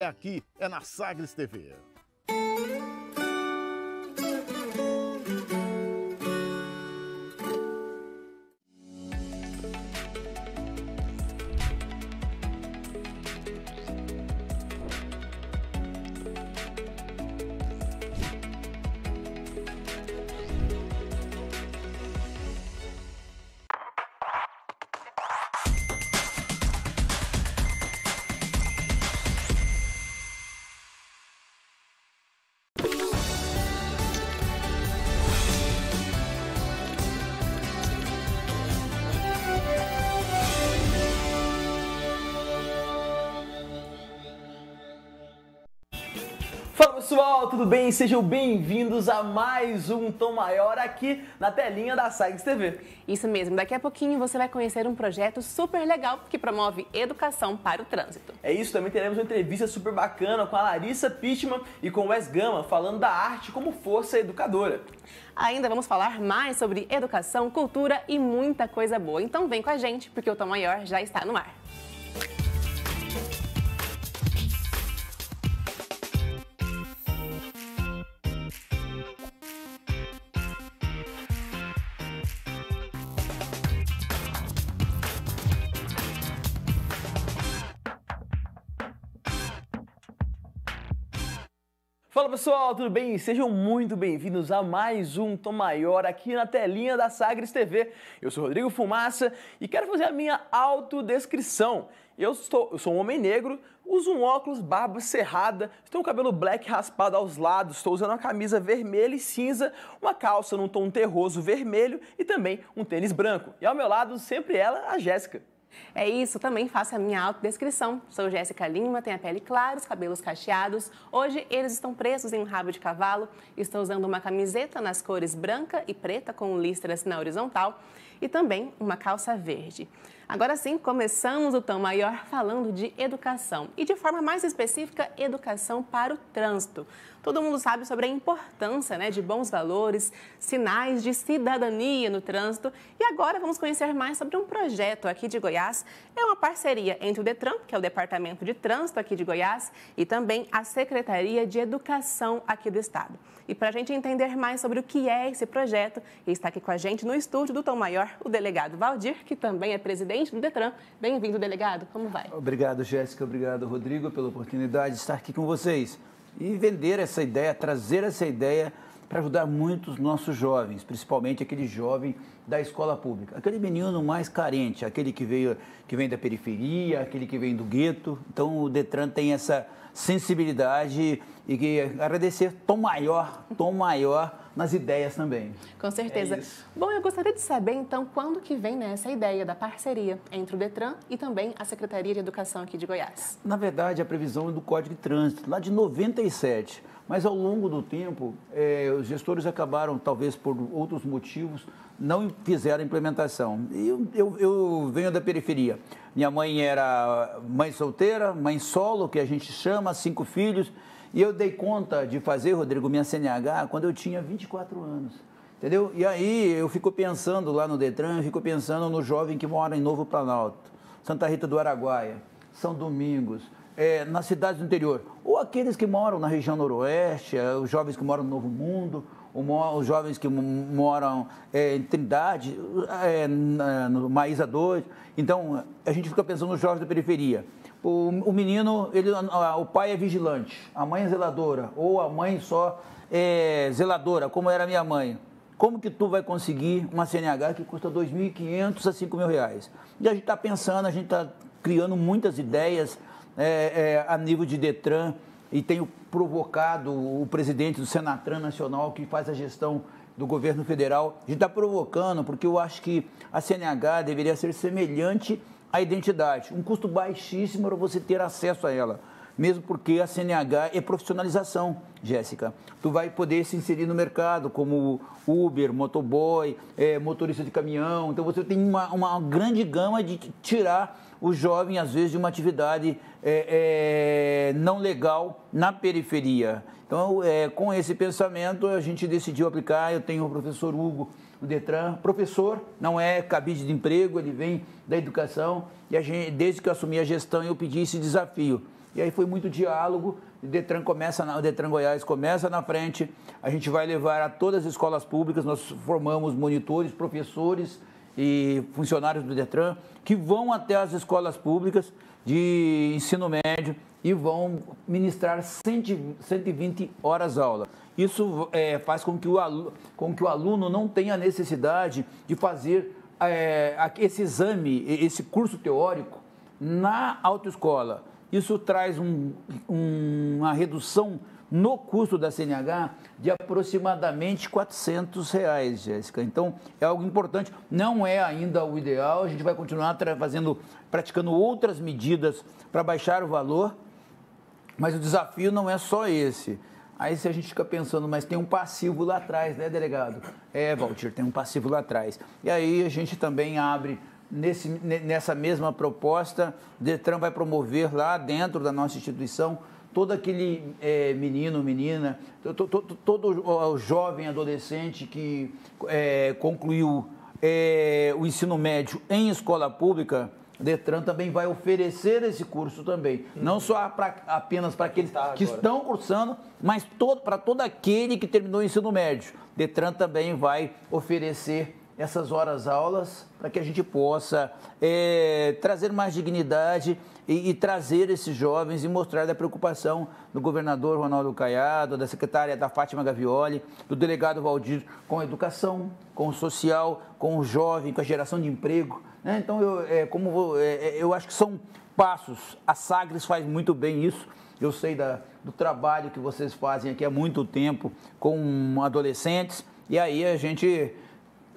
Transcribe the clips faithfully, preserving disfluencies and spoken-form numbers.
É aqui, é na Sagres T V. Pessoal, tudo bem? Sejam bem-vindos a mais um Tom Maior aqui na telinha da Sagres T V. Isso mesmo, daqui a pouquinho você vai conhecer um projeto super legal que promove educação para o trânsito. É isso, também teremos uma entrevista super bacana com a Larissa Pittman e com o Wes Gama, falando da arte como força educadora. Ainda vamos falar mais sobre educação, cultura e muita coisa boa. Então vem com a gente, porque o Tom Maior já está no ar. Fala pessoal, tudo bem? Sejam muito bem-vindos a mais um Tom Maior aqui na telinha da Sagres T V. Eu sou Rodrigo Fumaça e quero fazer a minha autodescrição. Eu sou, eu sou um homem negro, uso um óculos, barba cerrada, tenho um cabelo black raspado aos lados, estou usando uma camisa vermelha e cinza, uma calça num tom terroso vermelho e também um tênis branco. E ao meu lado, sempre ela, a Jéssica. É isso, também faço a minha autodescrição. Sou Jéssica Lima, tenho a pele clara, os cabelos cacheados. Hoje eles estão presos em um rabo de cavalo. Estou usando uma camiseta nas cores branca e preta com listras na horizontal e também uma calça verde. Agora sim, começamos o Tom Maior falando de educação e de forma mais específica, educação para o trânsito. Todo mundo sabe sobre a importância, né, de bons valores, sinais de cidadania no trânsito. E agora vamos conhecer mais sobre um projeto aqui de Goiás. É uma parceria entre o DETRAN, que é o Departamento de Trânsito aqui de Goiás, e também a Secretaria de Educação aqui do Estado. E para a gente entender mais sobre o que é esse projeto, está aqui com a gente no estúdio do Tom Maior o delegado Valdir, que também é presidente do DETRAN. Bem-vindo, delegado. Como vai? Obrigado, Jéssica. Obrigado, Rodrigo, pela oportunidade de estar aqui com vocês e vender essa ideia, trazer essa ideia para ajudar muitos nossos jovens, principalmente aquele jovem da escola pública, aquele menino mais carente, aquele que veio, que vem da periferia, aquele que vem do gueto. Então, o DETRAN tem essa sensibilidade e que agradecer Tom Maior, Tom Maior nas ideias também. Com certeza. É bom, eu gostaria de saber, então, quando que vem nessa ideia da parceria entre o DETRAN e também a Secretaria de Educação aqui de Goiás? Na verdade, a previsão é do Código de Trânsito, lá de noventa e sete, mas ao longo do tempo, eh, os gestores acabaram, talvez por outros motivos, não fizeram a implementação. E eu, eu, eu venho da periferia. Minha mãe era mãe solteira, mãe solo, que a gente chama, cinco filhos. E eu dei conta de fazer, Rodrigo, minha C N H quando eu tinha vinte e quatro anos, entendeu? E aí eu fico pensando lá no DETRAN, eu fico pensando no jovem que mora em Novo Planalto, Santa Rita do Araguaia, São Domingos, é, nas cidades do interior. Ou aqueles que moram na região noroeste, é, os jovens que moram no Novo Mundo, os jovens que moram é, em Trindade, é, no Isadora. Então, a gente fica pensando nos jovens da periferia. O, o menino, ele, o pai é vigilante, a mãe é zeladora, ou a mãe só é zeladora, como era minha mãe. Como que tu vai conseguir uma C N H que custa dois mil e quinhentos a cinco mil reais? E a gente está pensando, a gente está criando muitas ideias é, é, a nível de DETRAN, e tenho provocado o presidente do Senatran Nacional, que faz a gestão do governo federal. A gente está provocando, porque eu acho que a C N H deveria ser semelhante à identidade, um custo baixíssimo para você ter acesso a ela, mesmo porque a C N H é profissionalização, Jéssica. Tu vai poder se inserir no mercado como Uber, motoboy, é, motorista de caminhão. Então, você tem uma, uma grande gama de tirar o jovem, às vezes, de uma atividade é, é, não legal na periferia. Então, é, com esse pensamento, a gente decidiu aplicar. Eu tenho o professor Hugo, o DETRAN. Professor não é cabide de emprego, ele vem da educação. E a gente, desde que eu assumi a gestão, eu pedi esse desafio. E aí foi muito diálogo, o DETRAN, começa na, o DETRAN Goiás começa na frente, a gente vai levar a todas as escolas públicas, nós formamos monitores, professores e funcionários do DETRAN, que vão até as escolas públicas de ensino médio e vão ministrar cento e vinte horas aula. Isso é, faz com que, o aluno, com que o aluno não tenha necessidade de fazer é, esse exame, esse curso teórico na autoescola. Isso traz um, um, uma redução no custo da C N H de aproximadamente quatrocentos reais, Jéssica. Então, é algo importante. Não é ainda o ideal, a gente vai continuar fazendo, praticando outras medidas para baixar o valor, mas o desafio não é só esse. Aí se a gente fica pensando, mas tem um passivo lá atrás, né, delegado? É, Valdir, tem um passivo lá atrás. E aí a gente também abre... Nesse, nessa mesma proposta, o DETRAN vai promover lá dentro da nossa instituição todo aquele é, menino, menina, todo, todo, todo o jovem adolescente que é, concluiu é, o ensino médio em escola pública. O DETRAN também vai oferecer esse curso também, não só pra, apenas para aqueles que estão cursando, mas todo, para todo aquele que terminou o ensino médio. O DETRAN também vai oferecer essas horas-aulas, para que a gente possa é, trazer mais dignidade e, e trazer esses jovens e mostrar a preocupação do governador Ronaldo Caiado, da secretária da Fátima Gavioli, do delegado Valdir, com a educação, com o social, com o jovem, com a geração de emprego. Né? Então, eu, é, como vou, é, eu acho que são passos. A Sagres faz muito bem isso. Eu sei da, do trabalho que vocês fazem aqui há muito tempo com adolescentes, e aí a gente...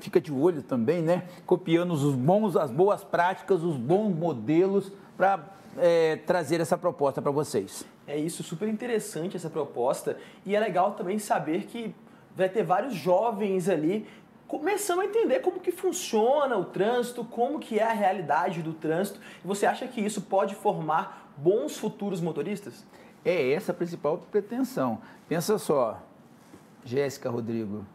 fica de olho também, né? Copiando os bons, as boas práticas, os bons modelos para é, trazer essa proposta para vocês. É isso, super interessante essa proposta. E é legal também saber que vai ter vários jovens ali começando a entender como que funciona o trânsito, como que é a realidade do trânsito. E você acha que isso pode formar bons futuros motoristas? É essa a principal pretensão. Pensa só, Jéssica, Rodrigo...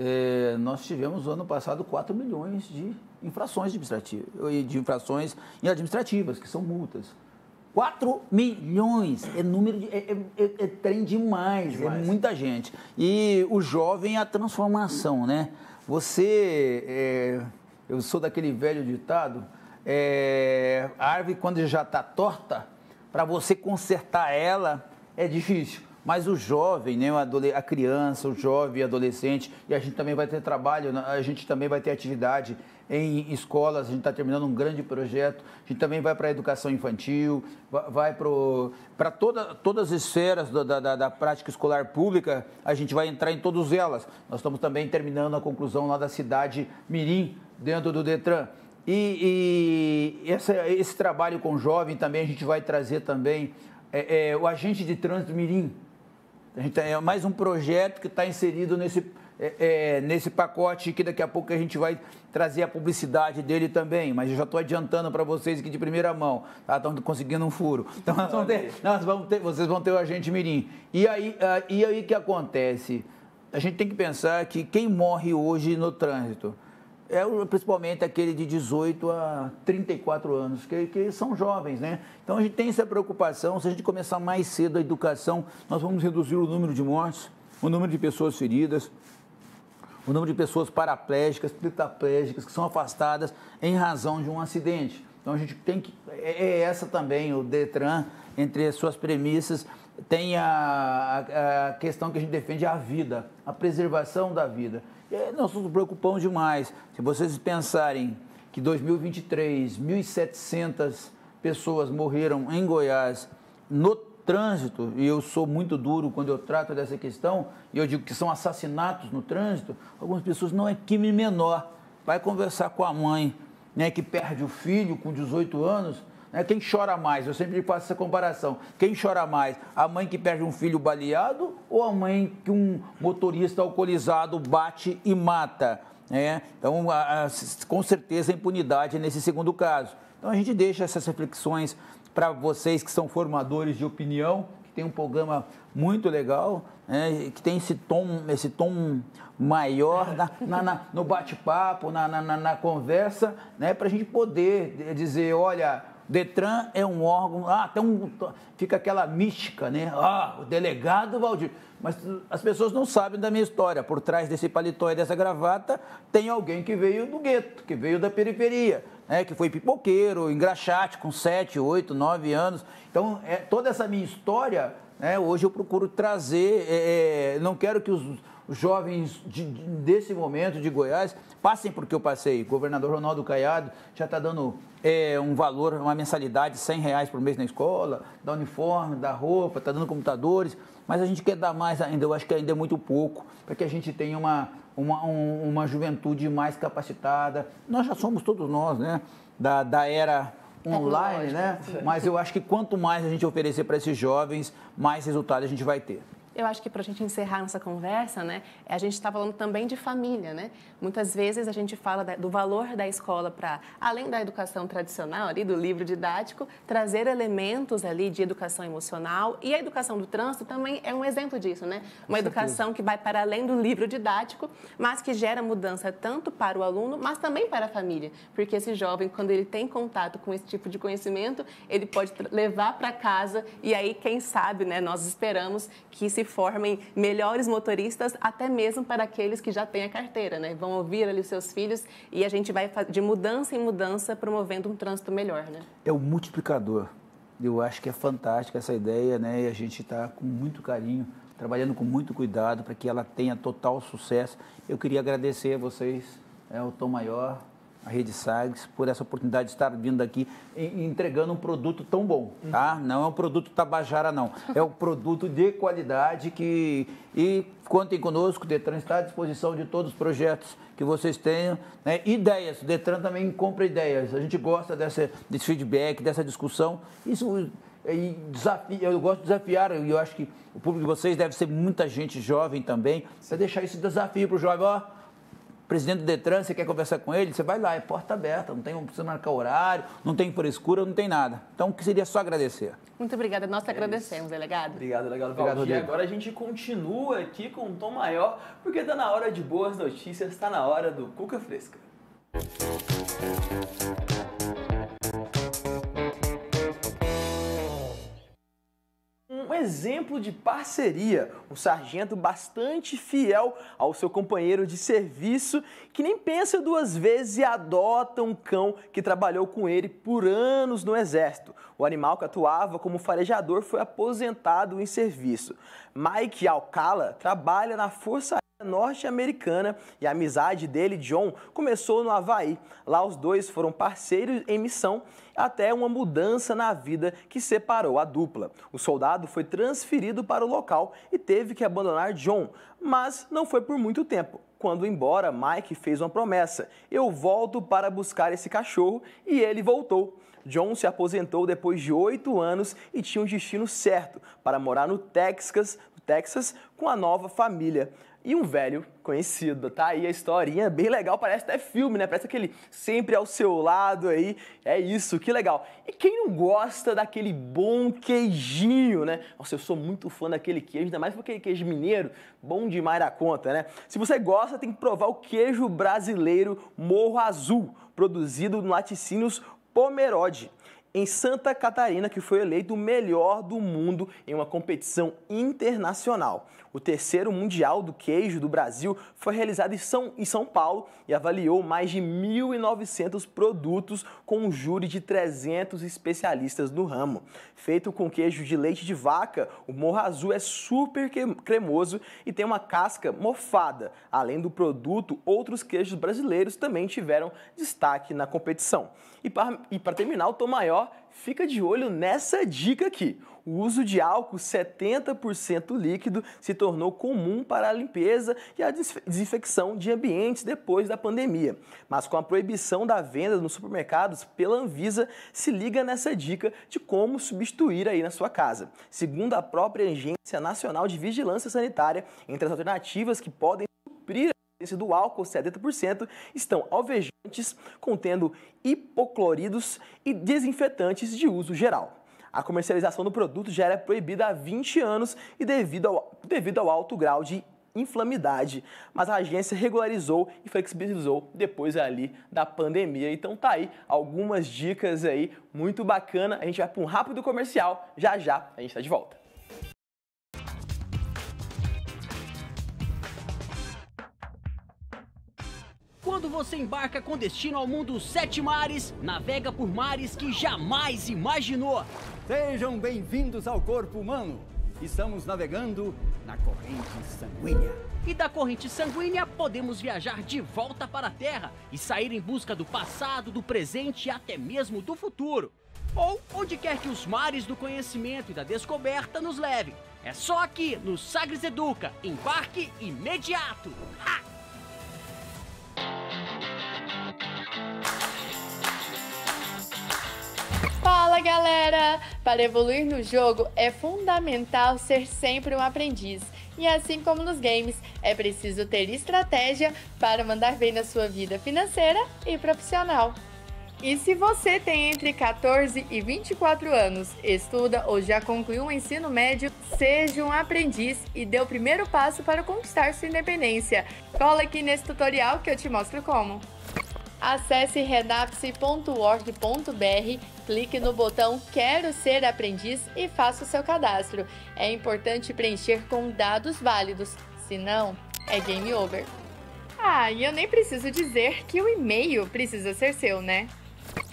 É, nós tivemos no ano passado quatro milhões de infrações administrativas, de infrações administrativas, que são multas. quatro milhões, é, número de, é, é, é trem demais, demais, é muita gente. E o jovem é a transformação, né? Você, é, eu sou daquele velho ditado, é, a árvore quando já está torta, para você consertar ela é difícil. Mas o jovem, né, a criança, o jovem, adolescente, e a gente também vai ter trabalho, a gente também vai ter atividade em escolas, a gente está terminando um grande projeto, a gente também vai para a educação infantil, vai para toda, todas as esferas da, da, da prática escolar pública, a gente vai entrar em todas elas. Nós estamos também terminando a conclusão lá da cidade Mirim, dentro do DETRAN. E, e essa, esse trabalho com o jovem também a gente vai trazer também é, é, o agente de trânsito Mirim. A gente, é mais um projeto que está inserido nesse, é, é, nesse pacote que daqui a pouco a gente vai trazer a publicidade dele também. Mas eu já estou adiantando para vocês aqui de primeira mão. Estão tá? conseguindo um furo. Então, nós vamos ter, nós vamos ter, vocês vão ter o agente Mirim. E aí o e aí que acontece? A gente tem que pensar que quem morre hoje no trânsito é principalmente aquele de dezoito a trinta e quatro anos, que, que são jovens, né? Então, a gente tem essa preocupação. Se a gente começar mais cedo a educação, nós vamos reduzir o número de mortes, o número de pessoas feridas, o número de pessoas paraplégicas, tetraplégicas, que são afastadas em razão de um acidente. Então, a gente tem que... É essa também, o DETRAN, entre as suas premissas, tem a, a, a questão que a gente defende, a vida, a preservação da vida. E nós nos preocupamos demais. Se vocês pensarem que em dois mil e vinte e três, mil e setecentas pessoas morreram em Goiás no trânsito, e eu sou muito duro quando eu trato dessa questão, e eu digo que são assassinatos no trânsito, algumas pessoas não é crime menor. Vai conversar com a mãe, né, que perde o filho com dezoito anos, né, quem chora mais? Eu sempre faço essa comparação. Quem chora mais? A mãe que perde um filho baleado ou a mãe que um motorista alcoolizado bate e mata? Né? Então, a, a, com certeza, a impunidade nesse segundo caso. Então, a gente deixa essas reflexões para vocês que são formadores de opinião, que tem um programa muito legal, né, que tem esse tom, esse tom maior na, na, na, no bate-papo, na, na, na conversa, né, para a gente poder dizer, olha... DETRAN é um órgão, ah, tem um, fica aquela mística, né? Ah, o delegado Valdir. Mas as pessoas não sabem da minha história. Por trás desse paletó e dessa gravata, tem alguém que veio do gueto, que veio da periferia, né? Que foi pipoqueiro, engraxate com sete, oito, nove anos. Então, é, toda essa minha história, né, hoje eu procuro trazer, é, não quero que os... Os jovens de, desse momento de Goiás passem porque eu passei. O governador Ronaldo Caiado já está dando é, um valor, uma mensalidade de cem reais por mês na escola, da uniforme, da roupa, está dando computadores, mas a gente quer dar mais ainda, eu acho que ainda é muito pouco, para que a gente tenha uma, uma, um, uma juventude mais capacitada. Nós já somos todos nós, né, da, da era online, né? Mas eu acho que quanto mais a gente oferecer para esses jovens, mais resultado a gente vai ter. Eu acho que para a gente encerrar nossa conversa, né, a gente está falando também de família, né? Muitas vezes a gente fala da, do valor da escola para, além da educação tradicional ali, do livro didático, trazer elementos ali de educação emocional, e a educação do trânsito também é um exemplo disso, né? Uma educação que vai para além do livro didático, mas que gera mudança tanto para o aluno, mas também para a família, porque esse jovem, quando ele tem contato com esse tipo de conhecimento, ele pode levar para casa e aí, quem sabe, né, nós esperamos que se formem melhores motoristas, até mesmo para aqueles que já têm a carteira, né? Vão ouvir ali os seus filhos e a gente vai de mudança em mudança promovendo um trânsito melhor, né? É um multiplicador. Eu acho que é fantástica essa ideia, né? E a gente está com muito carinho, trabalhando com muito cuidado para que ela tenha total sucesso. Eu queria agradecer a vocês, é, o Tom Maior, a Rede Sagres, por essa oportunidade de estar vindo aqui e entregando um produto tão bom, tá? Não é um produto tabajara, não. É um produto de qualidade que... E contem conosco, o DETRAN está à disposição de todos os projetos que vocês tenham, né? Ideias, o DETRAN também compra ideias. A gente gosta dessa, desse feedback, dessa discussão. Isso... E desafio, eu gosto de desafiar, e eu acho que o público de vocês deve ser muita gente jovem também, para deixar esse desafio para o jovem, ó... Presidente do DETRAN, você quer conversar com ele? Você vai lá, é porta aberta, não, tem, não precisa marcar horário, não tem frescura, não tem nada. Então, que seria só agradecer. Muito obrigada, nós te agradecemos, delegado. Obrigado, delegado. Obrigado, Rodrigo. E agora a gente continua aqui com o Tom Maior, porque está na hora de boas notícias, está na hora do Cuca Fresca. Um exemplo de parceria, um sargento bastante fiel ao seu companheiro de serviço, que nem pensa duas vezes e adota um cão que trabalhou com ele por anos no Exército. O animal que atuava como farejador foi aposentado em serviço. Mike Alcala trabalha na Força Aérea norte-americana e a amizade dele, John, começou no Havaí. Lá os dois foram parceiros em missão até uma mudança na vida que separou a dupla. O soldado foi transferido para o local e teve que abandonar John, mas não foi por muito tempo. Quando embora, Mike fez uma promessa: eu volto para buscar esse cachorro, e ele voltou. John se aposentou depois de oito anos e tinha um destino certo para morar no Texas, no Texas com a nova família. E um velho conhecido, tá aí a historinha, bem legal, parece até filme, né? Parece aquele sempre ao seu lado aí, é isso, que legal. E quem não gosta daquele bom queijinho, né? Nossa, eu sou muito fã daquele queijo, ainda mais porque aquele queijo mineiro, bom demais da conta, né? Se você gosta, tem que provar o queijo brasileiro Morro Azul, produzido no Laticínios Pomerode, em Santa Catarina, que foi eleito o melhor do mundo em uma competição internacional. O terceiro Mundial do Queijo do Brasil foi realizado em São, em São Paulo e avaliou mais de mil e novecentos produtos com um júri de trezentos especialistas no ramo. Feito com queijo de leite de vaca, o Morro Azul é super cremoso e tem uma casca mofada. Além do produto, outros queijos brasileiros também tiveram destaque na competição. E para e para terminar, o Tom Maior fica de olho nessa dica aqui. O uso de álcool setenta por cento líquido se tornou comum para a limpeza e a desinfecção de ambientes depois da pandemia. Mas com a proibição da venda nos supermercados pela Anvisa, se liga nessa dica de como substituir aí na sua casa. Segundo a própria Agência Nacional de Vigilância Sanitária, entre as alternativas que podem suprir do álcool setenta por cento estão alvejantes contendo hipocloridos e desinfetantes de uso geral. A comercialização do produto já era proibida há vinte anos e devido ao, devido ao alto grau de inflamidade, mas a agência regularizou e flexibilizou depois ali da pandemia. Então tá aí algumas dicas aí muito bacana. A gente vai para um rápido comercial, já já a gente está de volta. Quando você embarca com destino ao mundo dos sete mares, navega por mares que jamais imaginou. Sejam bem-vindos ao corpo humano. Estamos navegando na corrente sanguínea. E da corrente sanguínea podemos viajar de volta para a Terra e sair em busca do passado, do presente e até mesmo do futuro. Ou onde quer que os mares do conhecimento e da descoberta nos levem. É só aqui no Sagres Educa. Embarque imediato! Ha! Fala galera! Para evoluir no jogo é fundamental ser sempre um aprendiz. E assim como nos games, é preciso ter estratégia para mandar bem na sua vida financeira e profissional. E se você tem entre quatorze e vinte e quatro anos, estuda ou já concluiu o ensino médio, seja um aprendiz e dê o primeiro passo para conquistar sua independência. Cola aqui nesse tutorial que eu te mostro como. Acesse renapse ponto org ponto br, clique no botão Quero Ser Aprendiz e faça o seu cadastro. É importante preencher com dados válidos, senão é game over. Ah, e eu nem preciso dizer que o e-mail precisa ser seu, né?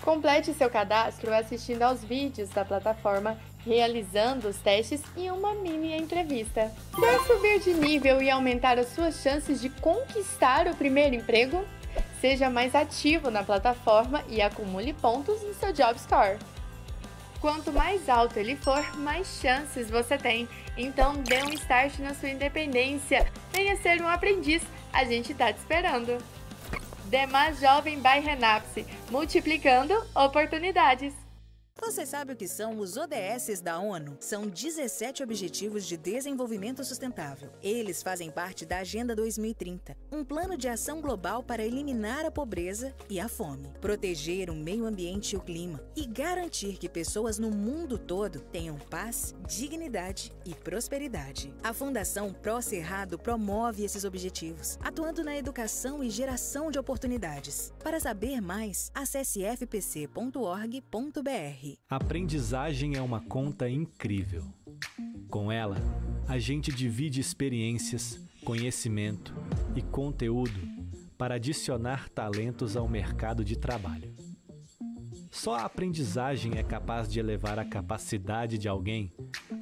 Complete seu cadastro assistindo aos vídeos da plataforma, realizando os testes e uma mini entrevista. Quer subir de nível e aumentar as suas chances de conquistar o primeiro emprego? Seja mais ativo na plataforma e acumule pontos no seu Job Score. Quanto mais alto ele for, mais chances você tem. Então dê um start na sua independência. Venha ser um aprendiz, a gente está te esperando. Dema Jovem by Renapse, multiplicando oportunidades. Você sabe o que são os O D S da ONU? São dezessete Objetivos de Desenvolvimento Sustentável. Eles fazem parte da Agenda dois mil e trinta, um plano de ação global para eliminar a pobreza e a fome, proteger o meio ambiente e o clima e garantir que pessoas no mundo todo tenham paz, dignidade e prosperidade. A Fundação Pró Cerrado promove esses objetivos, atuando na educação e geração de oportunidades. Para saber mais, acesse f p c ponto org ponto br. Aprendizagem é uma conta incrível. Com ela, a gente divide experiências, conhecimento e conteúdo para adicionar talentos ao mercado de trabalho. Só a aprendizagem é capaz de elevar a capacidade de alguém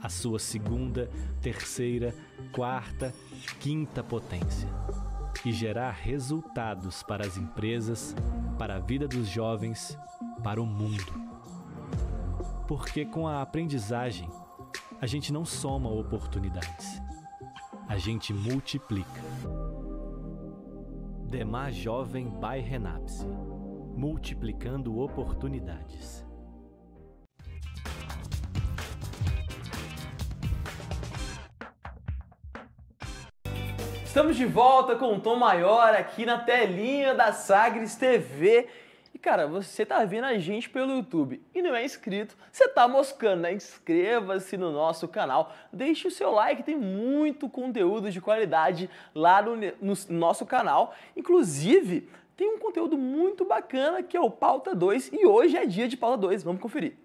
à sua segunda, terceira, quarta, quinta potência e gerar resultados para as empresas, para a vida dos jovens, para o mundo. Porque com a aprendizagem, a gente não soma oportunidades, a gente multiplica. Dema Jovem by Renapse, multiplicando oportunidades. Estamos de volta com o Tom Maior aqui na telinha da Sagres T V. E, cara, você tá vendo a gente pelo YouTube e não é inscrito, você tá moscando, né? Inscreva-se no nosso canal, deixe o seu like, tem muito conteúdo de qualidade lá no, no nosso canal. Inclusive, tem um conteúdo muito bacana que é o Pauta dois e hoje é dia de Pauta dois, vamos conferir.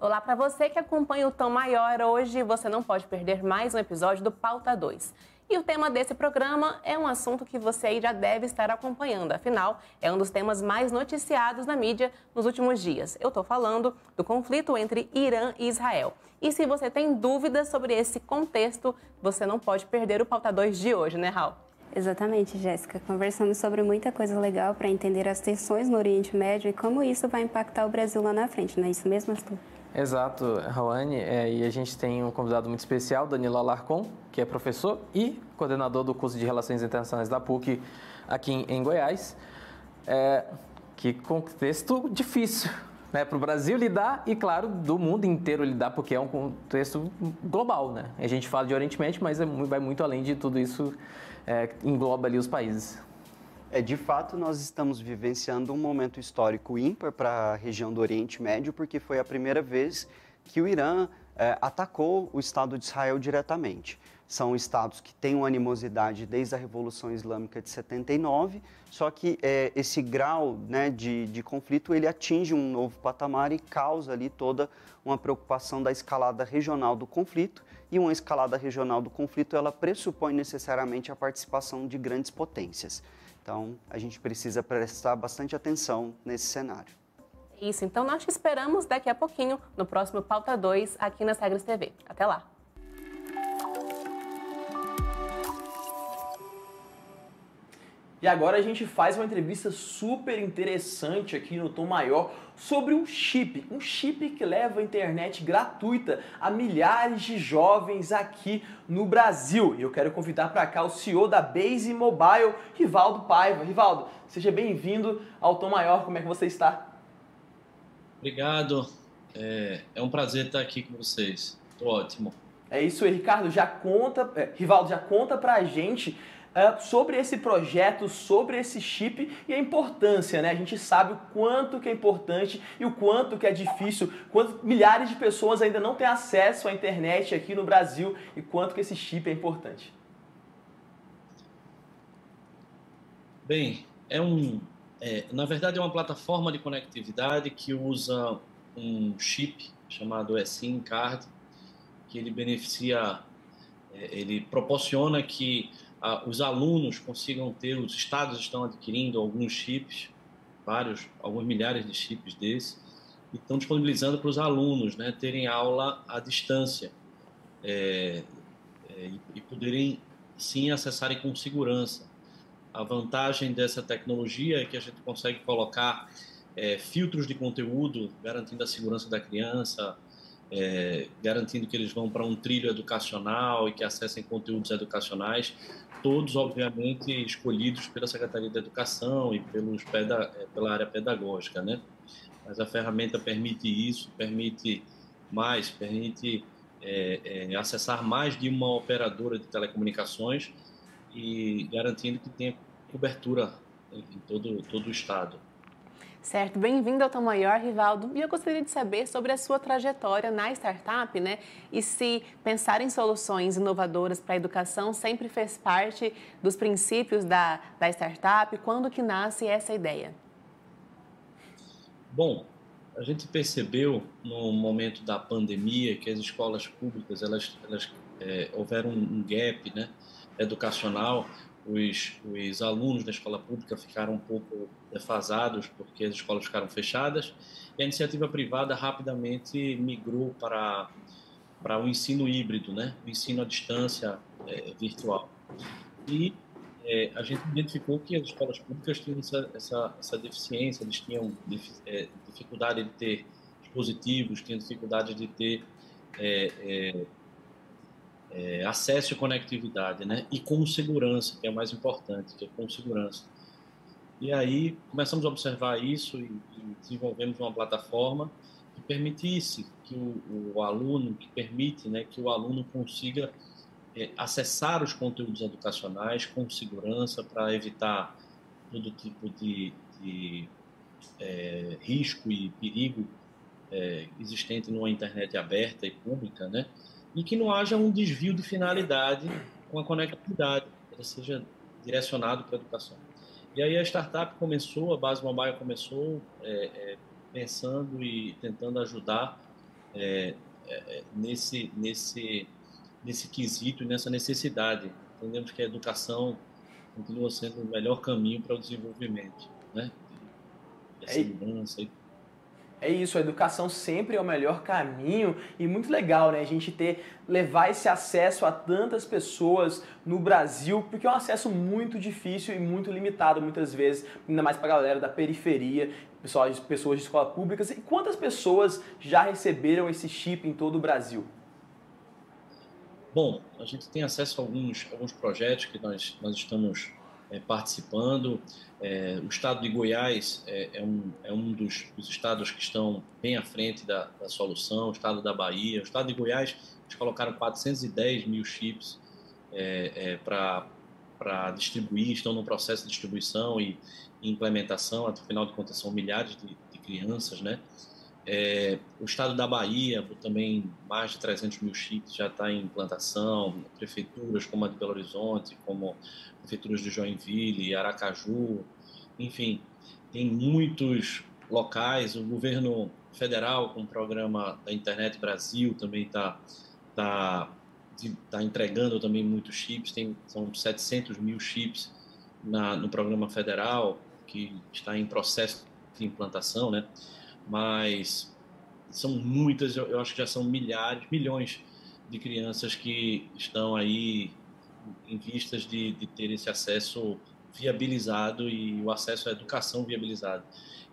Olá para você que acompanha o Tom Maior, hoje você não pode perder mais um episódio do Pauta dois. E o tema desse programa é um assunto que você aí já deve estar acompanhando, afinal, é um dos temas mais noticiados na mídia nos últimos dias. Eu estou falando do conflito entre Irã e Israel. E se você tem dúvidas sobre esse contexto, você não pode perder o Pauta dois de hoje, né, Raul? Exatamente, Jéssica. Conversamos sobre muita coisa legal para entender as tensões no Oriente Médio e como isso vai impactar o Brasil lá na frente, não é isso mesmo, Arthur? Exato, Rawane, é, e a gente tem um convidado muito especial, Danilo Alarcon, que é professor e coordenador do curso de Relações Internacionais da PUC aqui em, em Goiás. É, que contexto difícil, né, para o Brasil lidar e, claro, do mundo inteiro lidar, porque é um contexto global, né? A gente fala de Oriente Médio, mas é, vai muito além de tudo isso, é, engloba ali os países. É, de fato, nós estamos vivenciando um momento histórico ímpar para a região do Oriente Médio, porque foi a primeira vez que o Irã é, atacou o Estado de Israel diretamente. São estados que têm uma animosidade desde a Revolução Islâmica de setenta e nove, só que é, esse grau, né, de, de conflito, ele atinge um novo patamar e causa ali toda uma preocupação da escalada regional do conflito, e uma escalada regional do conflito, ela pressupõe necessariamente a participação de grandes potências. Então, a gente precisa prestar bastante atenção nesse cenário. Isso, então nós te esperamos daqui a pouquinho no próximo Pauta dois aqui na Sagres T V. Até lá! E agora a gente faz uma entrevista super interessante aqui no Tom Maior sobre um chip, um chip que leva a internet gratuita a milhares de jovens aqui no Brasil. E eu quero convidar para cá o C E O da Base Mobile, Rivaldo Paiva. Rivaldo, seja bem-vindo ao Tom Maior, como é que você está? Obrigado, é, é um prazer estar aqui com vocês, estou ótimo. É isso aí, Ricardo, já conta, é, Rivaldo, já conta pra gente sobre esse projeto, sobre esse chip e a importância, né? A gente sabe o quanto que é importante e o quanto que é difícil, quanto milhares de pessoas ainda não têm acesso à internet aqui no Brasil e quanto que esse chip é importante. Bem, é um, é, na verdade é uma plataforma de conectividade que usa um chip chamado SIM card, que ele beneficia, ele proporciona que os alunos consigam ter, os estados estão adquirindo alguns chips, vários, alguns milhares de chips desses, e estão disponibilizando para os alunos, né, terem aula à distância é, é, e poderem, sim, acessarem com segurança. A vantagem dessa tecnologia é que a gente consegue colocar é, filtros de conteúdo, garantindo a segurança da criança, É, garantindo que eles vão para um trilho educacional e que acessem conteúdos educacionais, todos, obviamente, escolhidos pela Secretaria da Educação e pelos peda pela área pedagógica, né? Mas a ferramenta permite isso, permite mais, permite é, é, acessar mais de uma operadora de telecomunicações e garantindo que tenha cobertura em todo, todo o estado. Certo, bem-vindo ao Tom Maior, Rivaldo. E eu gostaria de saber sobre a sua trajetória na startup, né? E se pensar em soluções inovadoras para a educação sempre fez parte dos princípios da, da startup, quando que nasce essa ideia? Bom, a gente percebeu no momento da pandemia que as escolas públicas, elas, elas é, houveram um gap, né, educacional. Os, os alunos da escola pública ficaram um pouco defasados porque as escolas ficaram fechadas e a iniciativa privada rapidamente migrou para, para o ensino híbrido, né? O ensino à distância é, virtual. E é, a gente identificou que as escolas públicas tinham essa, essa, essa deficiência, eles tinham é, dificuldade de ter dispositivos, tinham dificuldade de ter... É, é, É, acesso e conectividade, né? E com segurança, que é o mais importante, que é com segurança. E aí começamos a observar isso e, e desenvolvemos uma plataforma que permitisse que o, o aluno, que permite, né, que o aluno consiga é, acessar os conteúdos educacionais com segurança para evitar todo tipo de, de é, risco e perigo é, existente numa internet aberta e pública, né? E que não haja um desvio de finalidade com a conectividade, ela seja direcionado para a educação. E aí a startup começou, a Base Mobile começou é, é, pensando e tentando ajudar é, é, nesse, nesse, nesse quesito e nessa necessidade. Entendemos que a educação continua sendo o melhor caminho para o desenvolvimento, né? E a segurança e... É isso, a educação sempre é o melhor caminho e muito legal, né? A gente ter, levar esse acesso a tantas pessoas no Brasil, porque é um acesso muito difícil e muito limitado muitas vezes, ainda mais para a galera da periferia, pessoal, pessoas de escola pública. E quantas pessoas já receberam esse chip em todo o Brasil? Bom, a gente tem acesso a alguns, alguns projetos que nós, nós estamos... É, participando, é, o estado de Goiás é, é um, é um dos, dos estados que estão bem à frente da, da solução, o estado da Bahia, o estado de Goiás, eles colocaram quatrocentos e dez mil chips é, é, para distribuir, estão no processo de distribuição e implementação, até o final de contas são milhares de, de crianças, né? É, o estado da Bahia, também mais de trezentos mil chips já está em implantação, prefeituras como a de Belo Horizonte, como prefeituras de Joinville, Aracaju, enfim, tem muitos locais. O governo federal, com o programa da Internet Brasil, também está tá, tá entregando também muitos chips, tem, são setecentos mil chips na, no programa federal, que está em processo de implantação, né? Mas são muitas, eu acho que já são milhares, milhões de crianças que estão aí em vistas de, de ter esse acesso viabilizado e o acesso à educação viabilizado.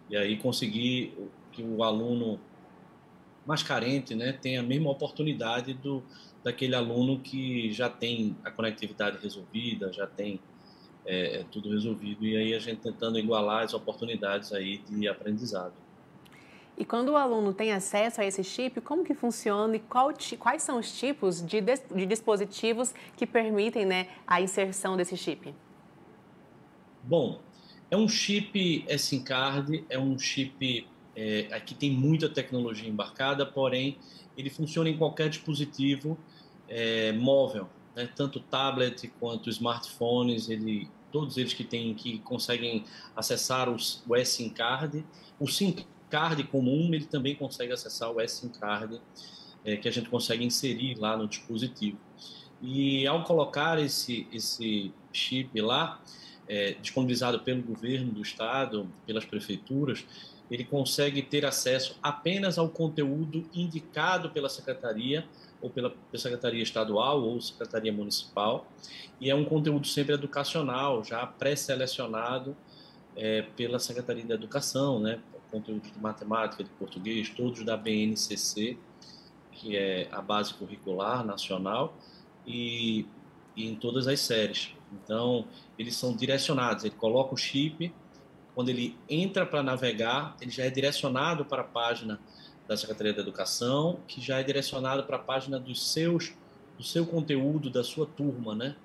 E aí conseguir que o aluno mais carente, né, tenha a mesma oportunidade do, daquele aluno que já tem a conectividade resolvida, já tem é, tudo resolvido. E aí a gente tentando igualar as oportunidades aí de aprendizado. E quando o aluno tem acesso a esse chip, como que funciona e qual, quais são os tipos de, de, de dispositivos que permitem, né, a inserção desse chip? Bom, é um chip SIM card, é um chip é, que tem muita tecnologia embarcada, porém ele funciona em qualquer dispositivo é, móvel, né, tanto tablet quanto smartphones, ele, todos eles que, tem, que conseguem acessar os, o SIM card, o SIM card comum, ele também consegue acessar o SIM card é, que a gente consegue inserir lá no dispositivo. E ao colocar esse, esse chip lá, é, disponibilizado pelo governo do estado, pelas prefeituras, ele consegue ter acesso apenas ao conteúdo indicado pela secretaria ou pela, pela secretaria estadual ou secretaria municipal, e é um conteúdo sempre educacional, já pré-selecionado é, pela Secretaria da Educação, né? Conteúdos de matemática, de português, todos da B N C C, que é a Base Curricular Nacional, e, e em todas as séries. Então, eles são direcionados, ele coloca o chip, quando ele entra para navegar, ele já é direcionado para a página da Secretaria da Educação, que já é direcionado para a página dos seus, do seu conteúdo, da sua turma, né?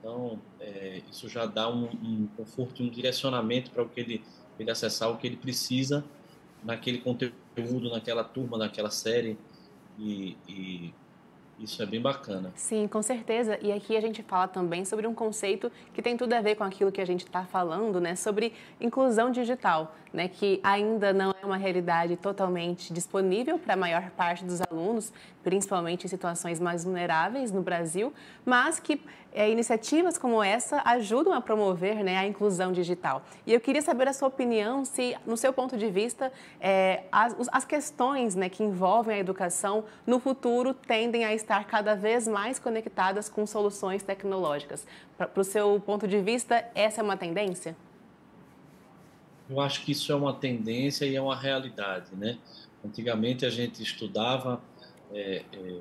Então, é, isso já dá um, um conforto, um direcionamento para o que ele... ele acessar o que ele precisa naquele conteúdo, naquela turma, naquela série, e, e isso é bem bacana. Sim, com certeza. E aqui a gente fala também sobre um conceito que tem tudo a ver com aquilo que a gente está falando, né? Sobre inclusão digital, né? Que ainda não é uma realidade totalmente disponível para a maior parte dos alunos, principalmente em situações mais vulneráveis no Brasil, mas que é, iniciativas como essa ajudam a promover, né, a inclusão digital. E eu queria saber a sua opinião, se, no seu ponto de vista, é, as, as questões, né, que envolvem a educação no futuro tendem a estar cada vez mais conectadas com soluções tecnológicas. Para o seu ponto de vista, essa é uma tendência? Eu acho que isso é uma tendência e é uma realidade, né? Antigamente a gente estudava, é, é,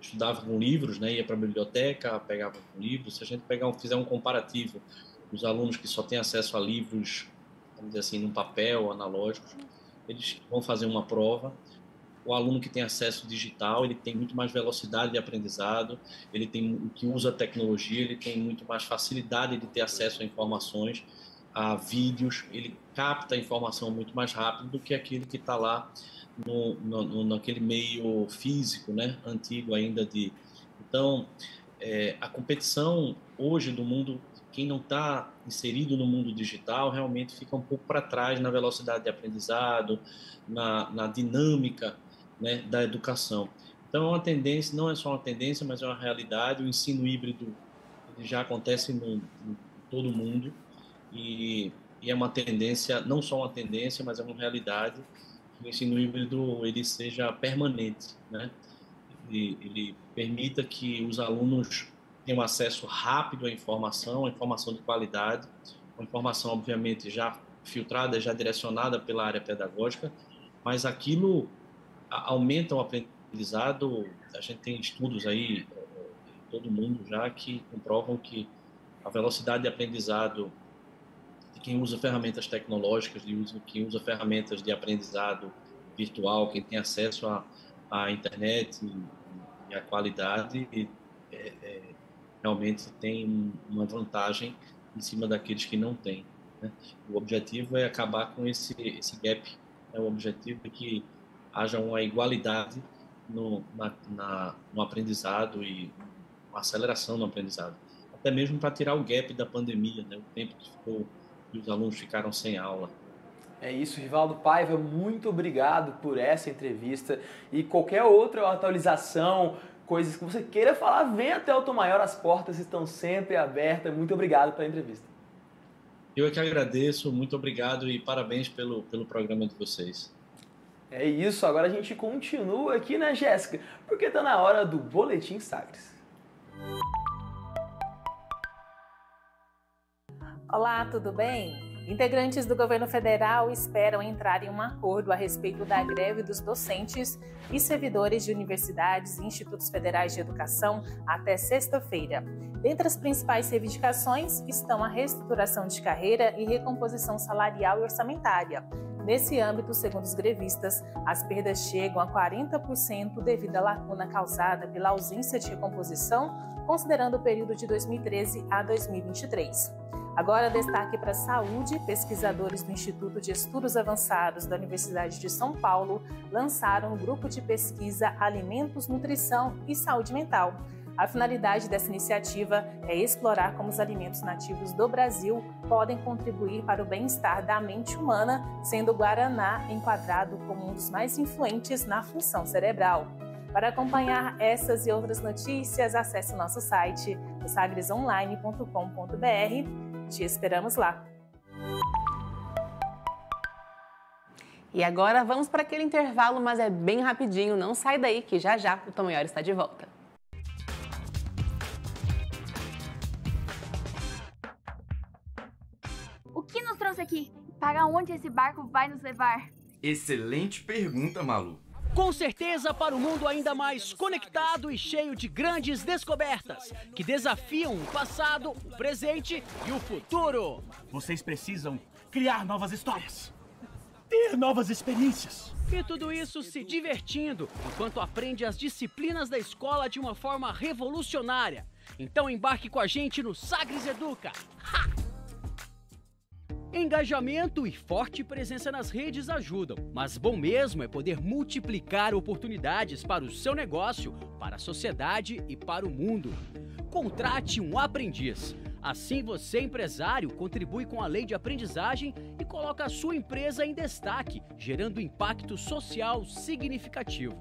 estudava com livros, né? Ia para a biblioteca, pegava com livros. Se a gente pegar um, fizer um comparativo dos alunos que só têm acesso a livros, vamos dizer assim, num papel, analógicos, eles vão fazer uma prova. O aluno que tem acesso digital, ele tem muito mais velocidade de aprendizado, ele tem, o que usa tecnologia, ele tem muito mais facilidade de ter acesso a informações, a vídeos, ele capta a informação muito mais rápido do que aquele que está lá no, no, naquele meio físico, né, antigo ainda. De então, é, a competição hoje do mundo, quem não está inserido no mundo digital realmente fica um pouco para trás na velocidade de aprendizado, na, na dinâmica, né, da educação. Então é uma tendência, não é só uma tendência, mas é uma realidade. O ensino híbrido já acontece no, em todo mundo, e, e é uma tendência, não só uma tendência, mas é uma realidade, que o ensino híbrido ele seja permanente, né? Ele, ele permita que os alunos tenham acesso rápido à informação, à informação de qualidade, uma informação obviamente já filtrada, já direcionada pela área pedagógica, mas aquilo aumenta o aprendizado. A gente tem estudos aí, todo mundo já, que comprovam que a velocidade de aprendizado de quem usa ferramentas tecnológicas, de uso, quem usa ferramentas de aprendizado virtual, quem tem acesso à, à internet e à qualidade, e, é, é, realmente tem uma vantagem em cima daqueles que não têm, né? O objetivo é acabar com esse, esse gap, né? O objetivo é que haja uma igualdade no, na, na, no aprendizado e uma aceleração no aprendizado. Até mesmo para tirar o gap da pandemia, né? O tempo que, ficou, que os alunos ficaram sem aula. É isso, Rivaldo Paiva, muito obrigado por essa entrevista e qualquer outra atualização, coisas que você queira falar, vem até o Tom Maior, as portas estão sempre abertas. Muito obrigado pela entrevista. Eu é que agradeço, muito obrigado e parabéns pelo, pelo programa de vocês. É isso, agora a gente continua aqui, né, Jéssica? Porque está na hora do Boletim Sagres. Olá, tudo bem? Integrantes do governo federal esperam entrar em um acordo a respeito da greve dos docentes e servidores de universidades e institutos federais de educação até sexta-feira. Dentre as principais reivindicações estão a reestruturação de carreira e recomposição salarial e orçamentária. Nesse âmbito, segundo os grevistas, as perdas chegam a quarenta por cento devido à lacuna causada pela ausência de recomposição, considerando o período de dois mil e treze a dois mil e vinte e três. Agora, destaque para a saúde. Pesquisadores do Instituto de Estudos Avançados da Universidade de São Paulo lançaram um grupo de pesquisa Alimentos, Nutrição e Saúde Mental. A finalidade dessa iniciativa é explorar como os alimentos nativos do Brasil podem contribuir para o bem-estar da mente humana, sendo o guaraná enquadrado como um dos mais influentes na função cerebral. Para acompanhar essas e outras notícias, acesse nosso site sagres online ponto com ponto br. Te esperamos lá. E agora vamos para aquele intervalo, mas é bem rapidinho. Não sai daí que já já o Tom Maior está de volta. O que nos trouxe aqui? Para onde esse barco vai nos levar? Excelente pergunta, Malu. Com certeza para um mundo ainda mais conectado e cheio de grandes descobertas, que desafiam o passado, o presente e o futuro. Vocês precisam criar novas histórias, ter novas experiências. E tudo isso se divertindo, enquanto aprende as disciplinas da escola de uma forma revolucionária. Então embarque com a gente no Sagres Educa. Ha! Engajamento e forte presença nas redes ajudam, mas bom mesmo é poder multiplicar oportunidades para o seu negócio, para a sociedade e para o mundo. Contrate um aprendiz. Assim você, empresário, contribui com a lei de aprendizagem e coloca a sua empresa em destaque, gerando impacto social significativo.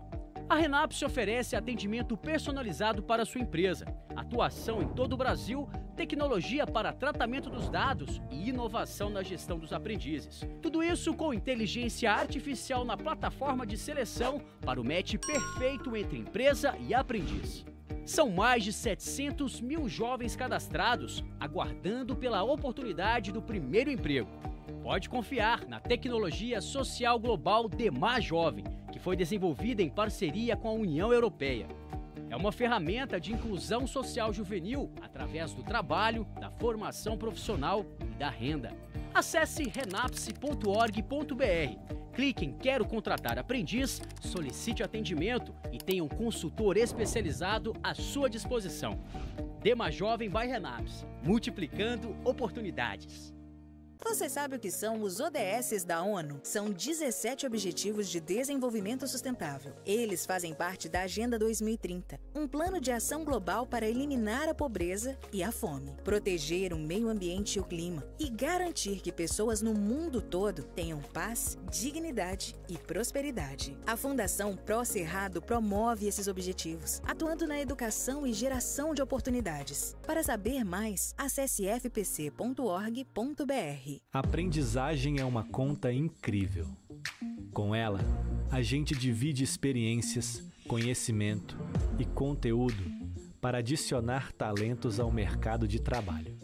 A Renapse oferece atendimento personalizado para sua empresa, atuação em todo o Brasil, tecnologia para tratamento dos dados e inovação na gestão dos aprendizes. Tudo isso com inteligência artificial na plataforma de seleção para o match perfeito entre empresa e aprendiz. São mais de setecentos mil jovens cadastrados, aguardando pela oportunidade do primeiro emprego. Pode confiar na tecnologia social global Demar Jovem, que foi desenvolvida em parceria com a União Europeia. É uma ferramenta de inclusão social juvenil através do trabalho, da formação profissional e da renda. Acesse renapse ponto org ponto br, clique em Quero Contratar Aprendiz, solicite atendimento e tenha um consultor especializado à sua disposição. Dema Jovem by Renapse, multiplicando oportunidades. Você sabe o que são os O D S da ONU? São dezessete Objetivos de Desenvolvimento Sustentável. Eles fazem parte da Agenda dois mil e trinta, um plano de ação global para eliminar a pobreza e a fome, proteger o meio ambiente e o clima e garantir que pessoas no mundo todo tenham paz, dignidade e prosperidade. A Fundação Pró Cerrado promove esses objetivos, atuando na educação e geração de oportunidades. Para saber mais, acesse f p c ponto org ponto br. Aprendizagem é uma conta incrível. Com ela, a gente divide experiências, conhecimento e conteúdo para adicionar talentos ao mercado de trabalho.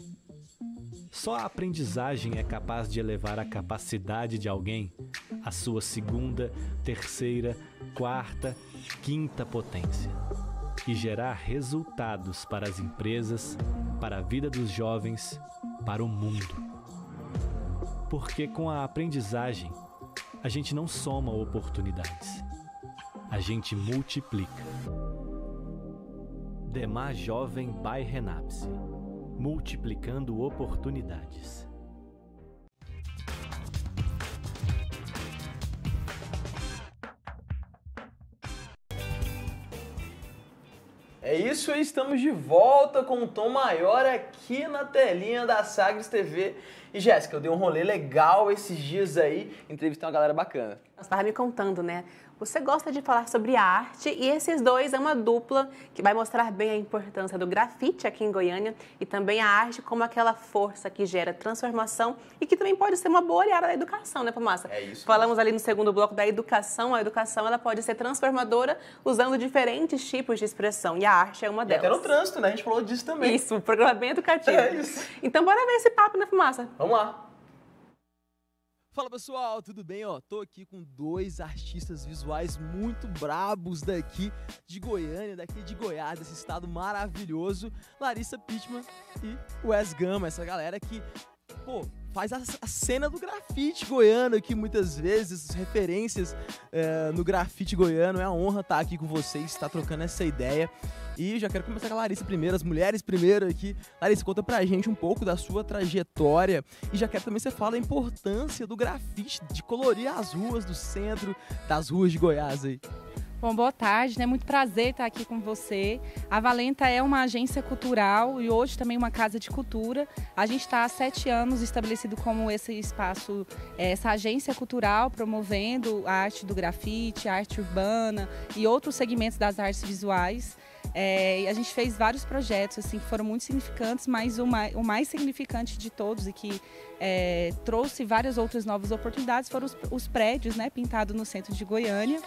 Só a aprendizagem é capaz de elevar a capacidade de alguém à sua segunda, terceira, quarta, quinta potência e gerar resultados para as empresas, para a vida dos jovens, para o mundo. Porque com a aprendizagem, a gente não soma oportunidades, a gente multiplica. Demar Jovem by Renapse, multiplicando oportunidades. É isso, e estamos de volta com o Tom Maior aqui na telinha da Sagres T V. E Jéssica, eu dei um rolê legal esses dias aí, entrevistei uma galera bacana. Você estava me contando, né? Você gosta de falar sobre a arte e esses dois é uma dupla que vai mostrar bem a importância do grafite aqui em Goiânia e também a arte como aquela força que gera transformação e que também pode ser uma boa área da educação, né, Fumaça? É isso. Falamos ali no segundo bloco da educação. A educação ela pode ser transformadora usando diferentes tipos de expressão e a arte é uma delas. E até no trânsito, né? A gente falou disso também. Isso, o programa bem educativo. É isso. Então bora ver esse papo, né, Fumaça? Vamos lá. Fala pessoal, tudo bem? Ó, tô aqui com dois artistas visuais muito brabos daqui de Goiânia, daqui de Goiás, esse estado maravilhoso, Larissa Pittman e Wes Gama, essa galera que, pô, faz a, a cena do grafite goiano aqui muitas vezes, referências é, no grafite goiano. É uma honra estar aqui com vocês, estar trocando essa ideia. E já quero começar com a Larissa primeiro, as mulheres primeiro aqui. Larissa, conta pra gente um pouco da sua trajetória. E já quero também que você fale a importância do grafite, de colorir as ruas do centro, das ruas de Goiás aí. Bom, boa tarde, né? Muito prazer estar aqui com você. A Valenta é uma agência cultural e hoje também uma casa de cultura. A gente está há sete anos estabelecido como esse espaço, essa agência cultural, promovendo a arte do grafite, a arte urbana e outros segmentos das artes visuais. É, a gente fez vários projetos assim, que foram muito significantes, mas o mais, o mais significante de todos e que é, trouxe várias outras novas oportunidades foram os, os prédios, né, pintados no centro de Goiânia.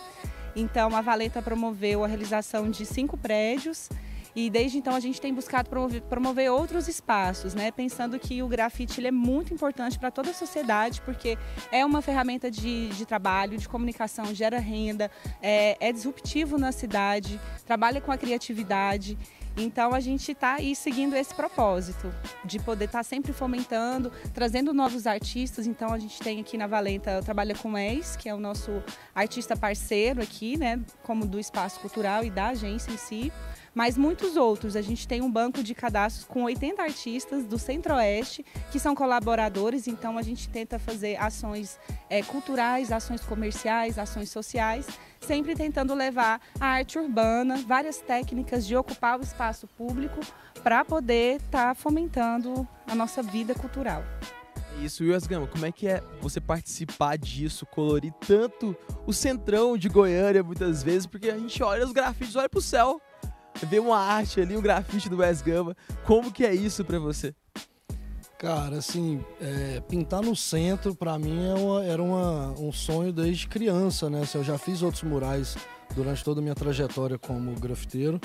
Então, a Valenta promoveu a realização de cinco prédios e desde então a gente tem buscado promover, promover outros espaços, né? Pensando que o grafite ele é muito importante para toda a sociedade, porque é uma ferramenta de, de trabalho, de comunicação, gera renda, é, é disruptivo na cidade, trabalha com a criatividade. Então a gente está aí seguindo esse propósito de poder estar tá sempre fomentando, trazendo novos artistas. Então a gente tem aqui na Valenta, trabalha com o Wes, que é o nosso artista parceiro aqui, né, como do espaço cultural e da agência em si, mas muitos outros. A gente tem um banco de cadastros com oitenta artistas do Centro-Oeste que são colaboradores, então a gente tenta fazer ações é, culturais, ações comerciais, ações sociais, sempre tentando levar a arte urbana, várias técnicas de ocupar o espaço público para poder estar fomentando a nossa vida cultural. Isso, Wes Gama, como é que é você participar disso, colorir tanto o centrão de Goiânia muitas vezes, porque a gente olha os grafites, olha pro céu, vê uma arte ali, um grafite do Wes Gama, como que é isso para você? Cara, assim, é, pintar no centro para mim é uma, era uma, um sonho desde criança, né? Assim, eu já fiz outros murais durante toda a minha trajetória como grafiteiro,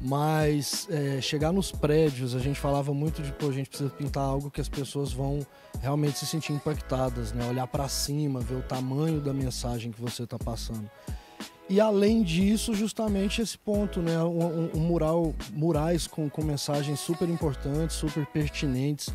mas é, chegar nos prédios, a gente falava muito de, pô, a gente precisa pintar algo que as pessoas vão realmente se sentir impactadas, né? Olhar para cima, ver o tamanho da mensagem que você tá passando. E além disso, justamente esse ponto, né? Um, um mural, murais com, com mensagens super importantes, super pertinentes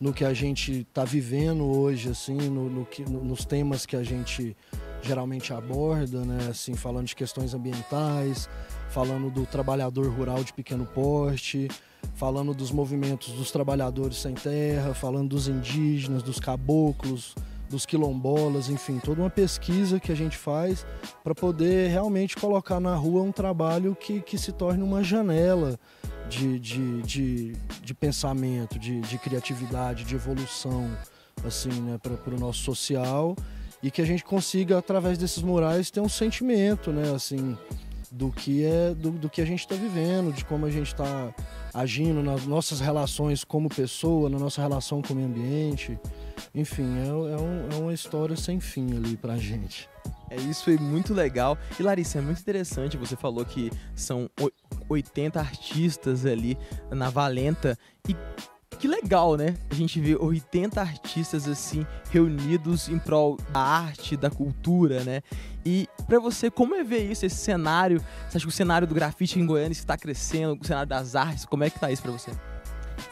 no que a gente está vivendo hoje, assim, no, no que, no, nos temas que a gente geralmente aborda, né? Assim, falando de questões ambientais, falando do trabalhador rural de pequeno porte, falando dos movimentos dos trabalhadores sem terra, falando dos indígenas, dos caboclos, dos quilombolas, enfim, toda uma pesquisa que a gente faz para poder realmente colocar na rua um trabalho que, que se torne uma janela de, de, de, de pensamento, de, de criatividade, de evolução, assim, né, para o nosso social, e que a gente consiga, através desses murais, ter um sentimento, né, assim, do que, é, do, do que a gente está vivendo, de como a gente está agindo nas nossas relações como pessoa, na nossa relação com o meio ambiente. Enfim, é, é, um, é uma história sem fim ali pra gente. É isso, foi muito legal. E Larissa, é muito interessante, você falou que são oitenta artistas ali na Valenta. E que legal, né? A gente vê oitenta artistas assim reunidos em prol da arte, da cultura, né? E pra você, como é ver isso, esse cenário? Você acha que o cenário do grafite em Goiânia está crescendo, o cenário das artes, como é que tá isso pra você?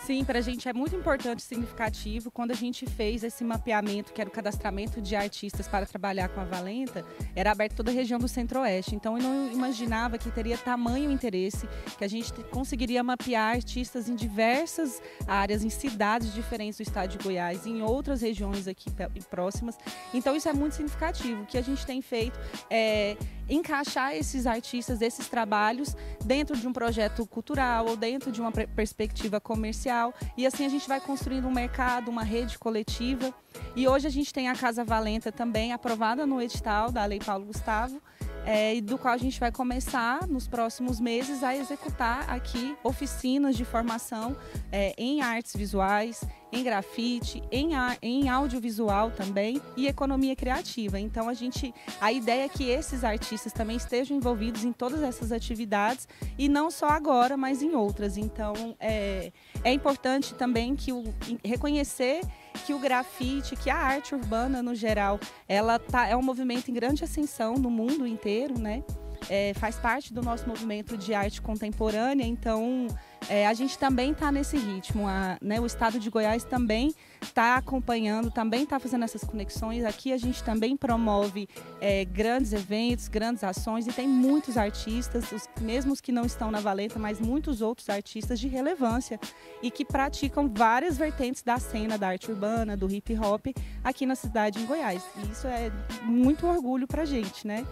Sim, para a gente é muito importante e significativo. Quando a gente fez esse mapeamento, que era o cadastramento de artistas para trabalhar com a Valenta, era aberto toda a região do Centro-Oeste. Então eu não imaginava que teria tamanho interesse, que a gente conseguiria mapear artistas em diversas áreas, em cidades diferentes do estado de Goiás, em outras regiões aqui próximas. Então isso é muito significativo. O que a gente tem feito é encaixar esses artistas, esses trabalhos dentro de um projeto cultural ou dentro de uma perspectiva comercial, e assim a gente vai construindo um mercado, uma rede coletiva. E hoje a gente tem a Casa Valenta também aprovada no edital da Lei Paulo Gustavo, é, e do qual a gente vai começar nos próximos meses a executar aqui oficinas de formação é, em artes visuais, em grafite, em, em audiovisual também e economia criativa. Então a gente, a ideia é que esses artistas também estejam envolvidos em todas essas atividades, e não só agora, mas em outras. Então é, é importante também que o, reconhecer que o grafite, que a arte urbana no geral, ela tá, é um movimento em grande ascensão no mundo inteiro, né? É, faz parte do nosso movimento de arte contemporânea, então é, a gente também está nesse ritmo, a, né, o estado de Goiás também está acompanhando, também está fazendo essas conexões. Aqui a gente também promove é, grandes eventos, grandes ações, e tem muitos artistas, os mesmos que não estão na Valenta, mas muitos outros artistas de relevância e que praticam várias vertentes da cena da arte urbana, do hip hop aqui na cidade em Goiás, e isso é muito orgulho pra gente, né?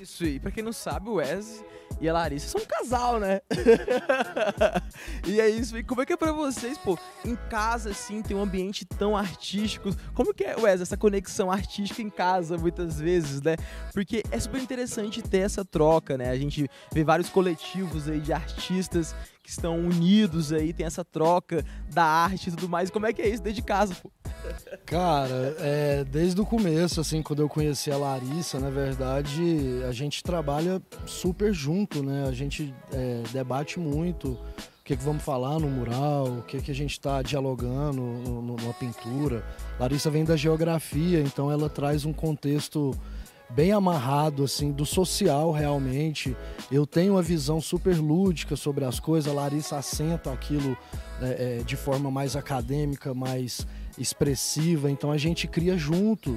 Isso, e pra quem não sabe, o Wes e a Larissa são um casal, né? E é isso, e como é que é pra vocês, pô, em casa, assim, tem um ambiente tão artístico? Como que é, Wes, essa conexão artística em casa, muitas vezes, né? Porque é super interessante ter essa troca, né? A gente vê vários coletivos aí de artistas que estão unidos aí, tem essa troca da arte e tudo mais. Como é que é isso dentro de casa, pô? Cara, é, desde o começo, assim, quando eu conheci a Larissa, na verdade, a gente trabalha super junto, né? A gente é, debate muito o que, que vamos falar no mural, o que, que a gente está dialogando no, no, na pintura. Larissa vem da geografia, então ela traz um contexto bem amarrado, assim, do social realmente. Eu tenho uma visão super lúdica sobre as coisas, a Larissa assenta aquilo é, é, de forma mais acadêmica, mais expressiva, então a gente cria junto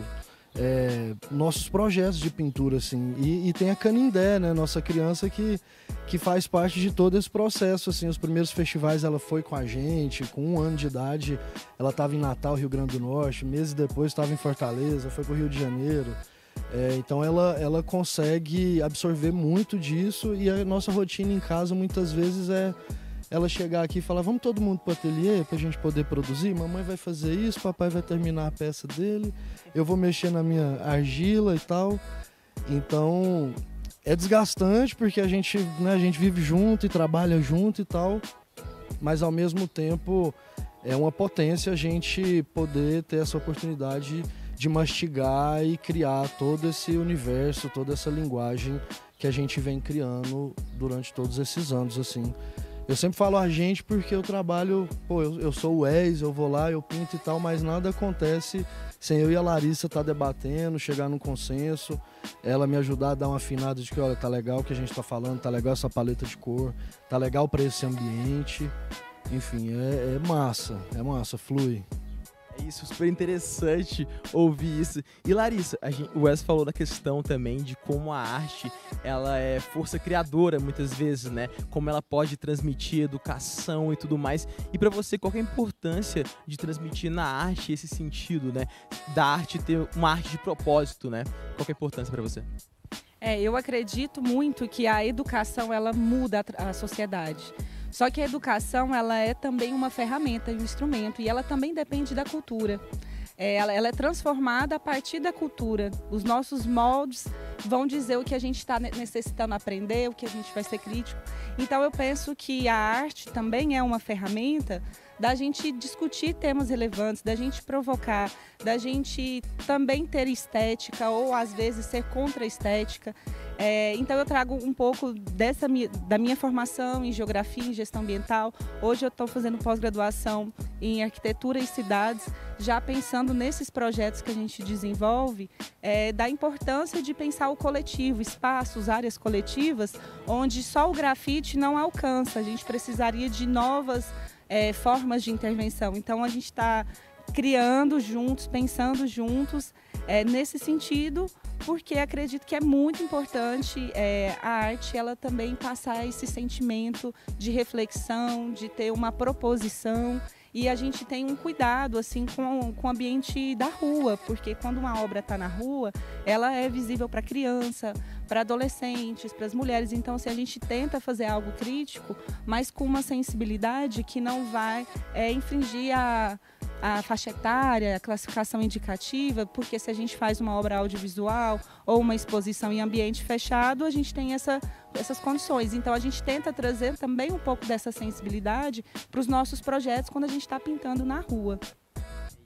é, nossos projetos de pintura, assim, e, e tem a Canindé, né, nossa criança que, que faz parte de todo esse processo, assim. Os primeiros festivais ela foi com a gente, com um ano de idade, ela estava em Natal, Rio Grande do Norte, meses depois estava em Fortaleza, foi para o Rio de Janeiro, é, então ela, ela consegue absorver muito disso, e a nossa rotina em casa muitas vezes é ela chegar aqui e falar, vamos todo mundo para o ateliê para a gente poder produzir? Mamãe vai fazer isso, papai vai terminar a peça dele, eu vou mexer na minha argila e tal. Então é desgastante porque a gente, né, a gente vive junto e trabalha junto e tal, mas ao mesmo tempo é uma potência a gente poder ter essa oportunidade de mastigar e criar todo esse universo, toda essa linguagem que a gente vem criando durante todos esses anos, assim. Eu sempre falo a gente porque eu trabalho, pô, eu, eu sou o Wes, eu vou lá, eu pinto e tal, mas nada acontece sem eu e a Larissa estar tá debatendo, chegar num consenso, ela me ajudar a dar uma afinada de que, olha, tá legal o que a gente tá falando, tá legal essa paleta de cor, tá legal pra esse ambiente, enfim, é, é massa, é massa, flui. É isso, super interessante ouvir isso. E Larissa, a gente, o Wes falou da questão também de como a arte, ela é força criadora muitas vezes, né? Como ela pode transmitir educação e tudo mais. E para você, qual que é a importância de transmitir na arte esse sentido, né? Da arte ter uma arte de propósito, né? Qual que é a importância para você? É, eu acredito muito que a educação, ela muda a, a sociedade. Só que a educação, ela é também uma ferramenta, um instrumento, e ela também depende da cultura. É, ela, ela é transformada a partir da cultura. Os nossos moldes vão dizer o que a gente está necessitando aprender, o que a gente vai ser crítico. Então eu penso que a arte também é uma ferramenta da gente discutir temas relevantes, da gente provocar, da gente também ter estética ou às vezes ser contra a estética. É, então eu trago um pouco dessa minha, da minha formação em geografia, em gestão ambiental. Hoje eu estou fazendo pós-graduação em arquitetura e cidades, já pensando nesses projetos que a gente desenvolve, é, da importância de pensar o coletivo, espaços, áreas coletivas, onde só o grafite não alcança. A gente precisaria de novas É, formas de intervenção. Então a gente está criando juntos, pensando juntos é, nesse sentido, porque acredito que é muito importante é, a arte, ela também passar esse sentimento de reflexão, de ter uma proposição, e a gente tem um cuidado assim com, com o ambiente da rua, porque quando uma obra está na rua, ela é visível para criança, para adolescentes, para as mulheres. Então, assim, a gente tenta fazer algo crítico, mas com uma sensibilidade que não vai é, infringir a, a faixa etária, a classificação indicativa, porque se a gente faz uma obra audiovisual ou uma exposição em ambiente fechado, a gente tem essa, essas condições. Então, a gente tenta trazer também um pouco dessa sensibilidade para os nossos projetos quando a gente está pintando na rua.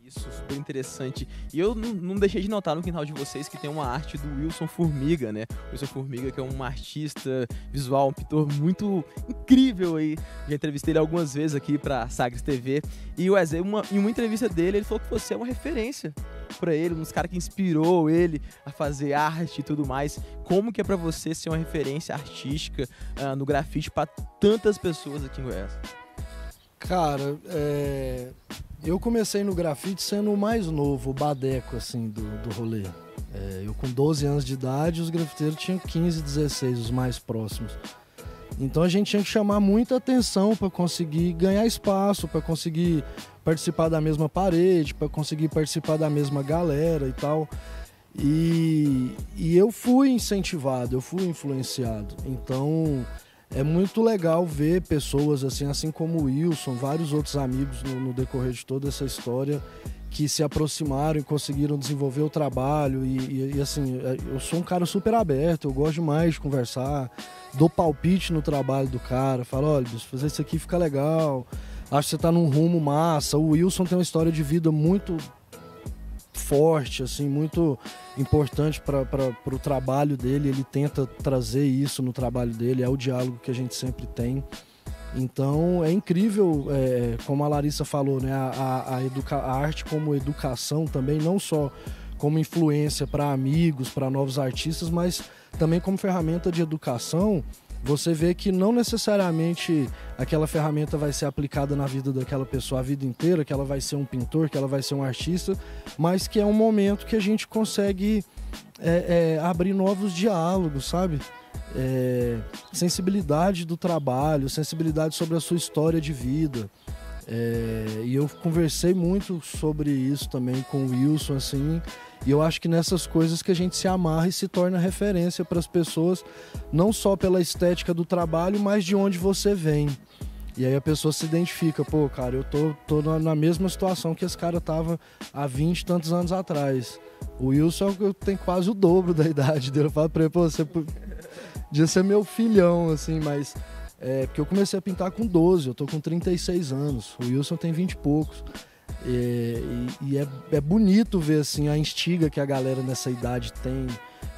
Isso, super interessante. E eu não, não deixei de notar no quintal de vocês que tem uma arte do Wilson Formiga, né? Wilson Formiga, que é um artista visual, um pintor muito incrível aí. Já entrevistei ele algumas vezes aqui para Sagres T V. E o Wes, em uma, em uma entrevista dele, ele falou que você é uma referência para ele, um dos caras que inspirou ele a fazer arte e tudo mais. Como que é para você ser uma referência artística uh, no grafite para tantas pessoas aqui em Goiás? Cara, é... eu comecei no grafite sendo o mais novo, o badeco, assim, do, do rolê. É, eu com doze anos de idade, os grafiteiros tinham quinze, dezesseis, os mais próximos. Então a gente tinha que chamar muita atenção para conseguir ganhar espaço, para conseguir participar da mesma parede, para conseguir participar da mesma galera e tal. E, e eu fui incentivado, eu fui influenciado. Então... é muito legal ver pessoas assim, assim como o Wilson, vários outros amigos no, no decorrer de toda essa história que se aproximaram e conseguiram desenvolver o trabalho. E, e, e assim, eu sou um cara super aberto, eu gosto demais de conversar, dou palpite no trabalho do cara, falo, olha, bicho, fazer isso aqui fica legal, acho que você tá num rumo massa. O Wilson tem uma história de vida muito forte, assim, muito importante para o trabalho dele, ele tenta trazer isso no trabalho dele, é o diálogo que a gente sempre tem. Então é incrível, é, como a Larissa falou, né, a, a, educa a arte como educação também, não só como influência para amigos, para novos artistas, mas também como ferramenta de educação. Você vê que não necessariamente aquela ferramenta vai ser aplicada na vida daquela pessoa a vida inteira, que ela vai ser um pintor, que ela vai ser um artista, mas que é um momento que a gente consegue é, é, abrir novos diálogos, sabe? É, sensibilidade do trabalho, sensibilidade sobre a sua história de vida. É, e eu conversei muito sobre isso também com o Wilson, assim... E eu acho que nessas coisas que a gente se amarra e se torna referência para as pessoas, não só pela estética do trabalho, mas de onde você vem. E aí a pessoa se identifica, pô, cara, eu tô, tô na mesma situação que esse cara tava há vinte e tantos anos atrás. O Wilson tem quase o dobro da idade dele. Eu falo pra ele, pô, você podia ser meu filhão, assim, mas... é, porque eu comecei a pintar com doze, eu tô com trinta e seis anos, o Wilson tem vinte e poucos. E, e é, é bonito ver assim, a instiga que a galera nessa idade tem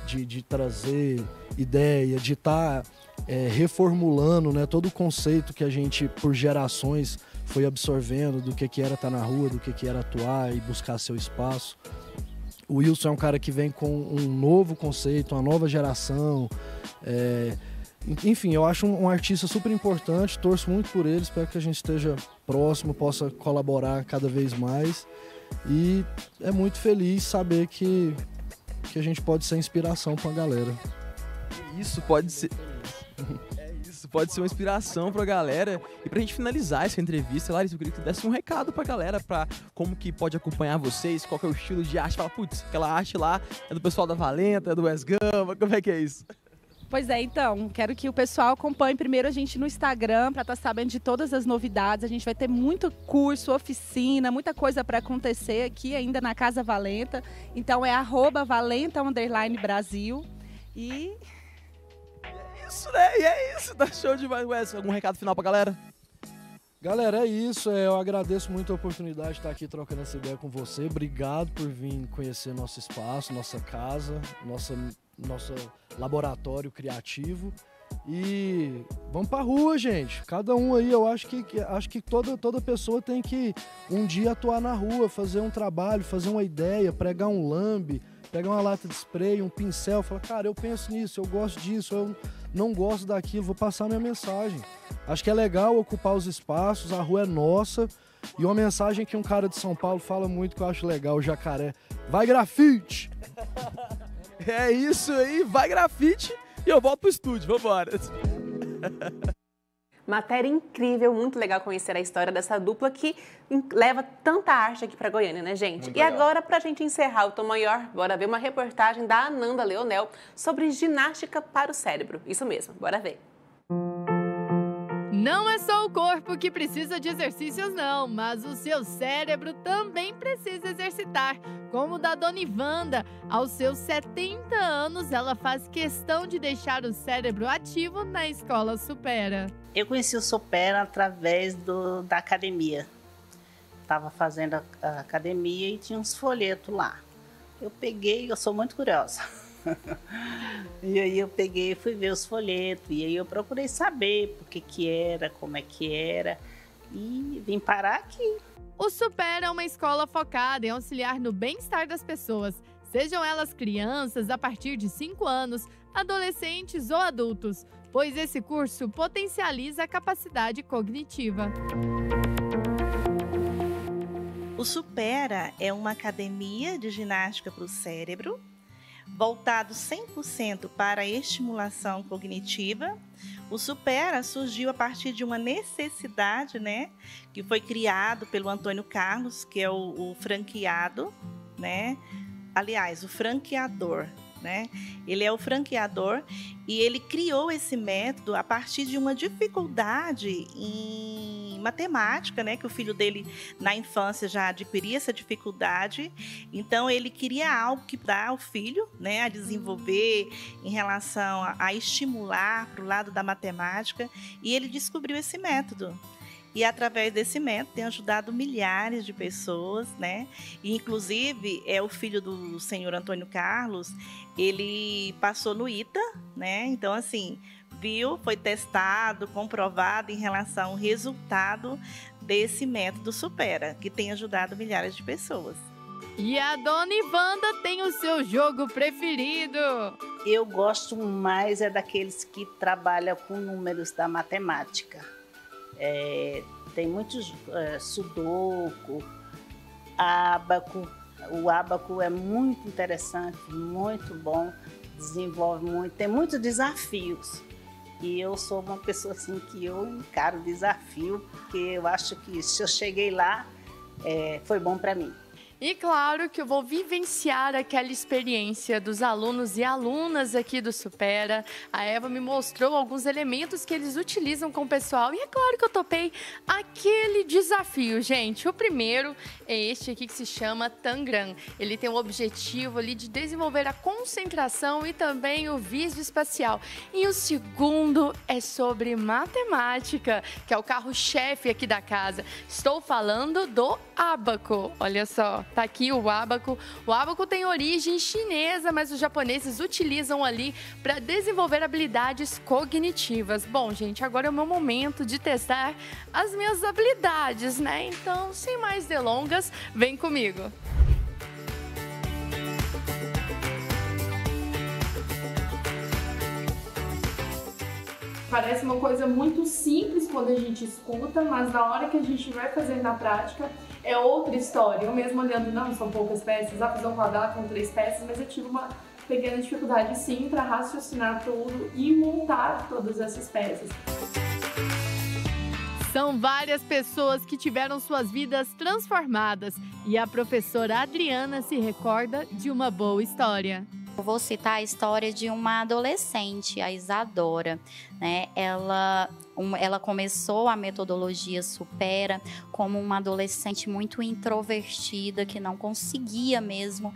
de, de trazer ideia, de estar tá, é, reformulando, né, todo o conceito que a gente, por gerações, foi absorvendo do que, que era estar tá na rua, do que, que era atuar e buscar seu espaço. O Wilson é um cara que vem com um novo conceito, uma nova geração. É, enfim, eu acho um, um artista super importante, torço muito por ele, espero que a gente esteja próximo, possa colaborar cada vez mais. E é muito feliz saber que, que a gente pode ser inspiração para a galera. Isso pode ser... pode ser uma inspiração pra galera. E pra gente finalizar essa entrevista, Larissa, eu queria que você desse um recado pra galera, pra como que pode acompanhar vocês, qual que é o estilo de arte. Fala, putz, aquela arte lá é do pessoal da Valenta, é do Wes Gama, como é que é isso? Pois é, então, quero que o pessoal acompanhe primeiro a gente no Instagram para estar sabendo de todas as novidades. A gente vai ter muito curso, oficina, muita coisa para acontecer aqui ainda na Casa Valenta. Então é arroba Valenta underline Brasil. E... é isso, né? E é isso, tá show demais. Wes, algum recado final pra galera? Galera, é isso. Eu agradeço muito a oportunidade de estar aqui trocando essa ideia com você. Obrigado por vir conhecer nosso espaço, nossa casa, nossa... nosso laboratório criativo. E vamos pra rua, gente. Cada um aí, eu acho que, acho que toda, toda pessoa tem que um dia atuar na rua, fazer um trabalho, fazer uma ideia, pregar um lambe, pegar uma lata de spray, um pincel, falar, cara, eu penso nisso, eu gosto disso, eu não gosto daquilo, vou passar minha mensagem. Acho que é legal ocupar os espaços, a rua é nossa. E uma mensagem que um cara de São Paulo fala muito, que eu acho legal, o jacaré: vai grafite! É isso aí, vai grafite e eu volto pro estúdio, vambora! Matéria incrível, muito legal conhecer a história dessa dupla que leva tanta arte aqui para Goiânia, né, gente? Muito e legal. Agora, para a gente encerrar o Tom Maior, bora ver uma reportagem da Ananda Leonel sobre ginástica para o cérebro. Isso mesmo, bora ver. Não é só o corpo que precisa de exercícios, não, mas o seu cérebro também precisa exercitar, como o da dona Ivanda. Aos seus setenta anos, ela faz questão de deixar o cérebro ativo na escola Supera. Eu conheci o Supera através do, da academia. Estava fazendo a, a academia e tinha uns folhetos lá. Eu peguei, eu sou muito curiosa. E aí eu peguei e fui ver os folhetos, e aí eu procurei saber por que que era, como é que era, e vim parar aqui. O Supera é uma escola focada em auxiliar no bem-estar das pessoas, sejam elas crianças a partir de cinco anos, adolescentes ou adultos, pois esse curso potencializa a capacidade cognitiva. O Supera é uma academia de ginástica para o cérebro, voltado cem por cento para a estimulação cognitiva. O Supera surgiu a partir de uma necessidade, né, que foi criado pelo Antônio Carlos, que é o, o franqueado, né, aliás, o franqueador, né, ele é o franqueador, e ele criou esse método a partir de uma dificuldade em matemática, né, que o filho dele na infância já adquiria essa dificuldade. Então ele queria algo que dá ao filho, né, a desenvolver em relação a, a estimular para o lado da matemática, e ele descobriu esse método. E através desse método tem ajudado milhares de pessoas, né? E, inclusive, é o filho do senhor Antônio Carlos, ele passou no I T A, né? Então, assim, viu, foi testado, comprovado em relação ao resultado desse método Supera, que tem ajudado milhares de pessoas. E a dona Ivanda tem o seu jogo preferido. Eu gosto mais é daqueles que trabalham com números da matemática. É, tem muitos é, sudoku, ábaco. O ábaco é muito interessante, muito bom, desenvolve muito, tem muitos desafios. E eu sou uma pessoa assim que eu encaro desafio, porque eu acho que se eu cheguei lá, é, foi bom para mim. E claro que eu vou vivenciar aquela experiência dos alunos e alunas aqui do Supera. A Eva me mostrou alguns elementos que eles utilizam com o pessoal. E é claro que eu topei aquele desafio, gente. O primeiro é este aqui que se chama Tangram. Ele tem o objetivo ali de desenvolver a concentração e também o viso espacial. E o segundo é sobre matemática, que é o carro-chefe aqui da casa. Estou falando do ábaco. Olha só. Tá aqui o ábaco. O ábaco tem origem chinesa, mas os japoneses utilizam ali para desenvolver habilidades cognitivas. Bom, gente, agora é o meu momento de testar as minhas habilidades, né? Então, sem mais delongas, vem comigo. Parece uma coisa muito simples quando a gente escuta, mas na hora que a gente vai fazer na prática é outra história. Eu mesmo olhando, não, são poucas peças, a fazer um quadrado com três peças, mas eu tive uma pequena dificuldade sim para raciocinar tudo e montar todas essas peças. São várias pessoas que tiveram suas vidas transformadas e a professora Adriana se recorda de uma boa história. Eu vou citar a história de uma adolescente, a Isadora, né? Ela, um, ela começou a metodologia Supera como uma adolescente muito introvertida, que não conseguia mesmo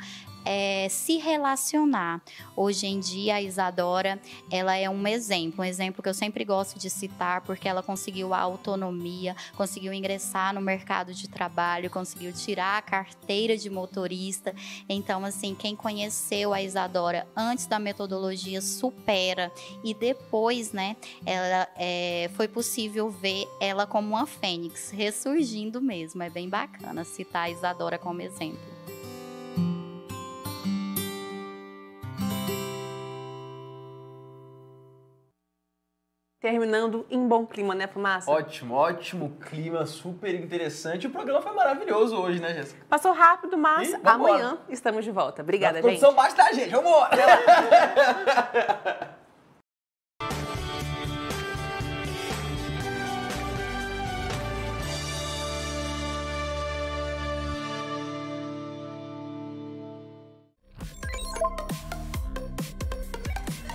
é, se relacionar. Hoje em dia, a Isadora, ela é um exemplo, um exemplo que eu sempre gosto de citar, porque ela conseguiu a autonomia, conseguiu ingressar no mercado de trabalho, conseguiu tirar a carteira de motorista. Então, assim, quem conheceu a Isadora Adora antes da metodologia Supera e depois, né, ela, é, foi possível ver ela como uma fênix, ressurgindo mesmo. É bem bacana citar a Isadora como exemplo. Terminando em bom clima, né, Fumaça? Ótimo, ótimo clima, super interessante. O programa foi maravilhoso hoje, né, Jéssica? Passou rápido, mas amanhã estamos de volta. Obrigada, gente. A produção basta a gente, vamos embora!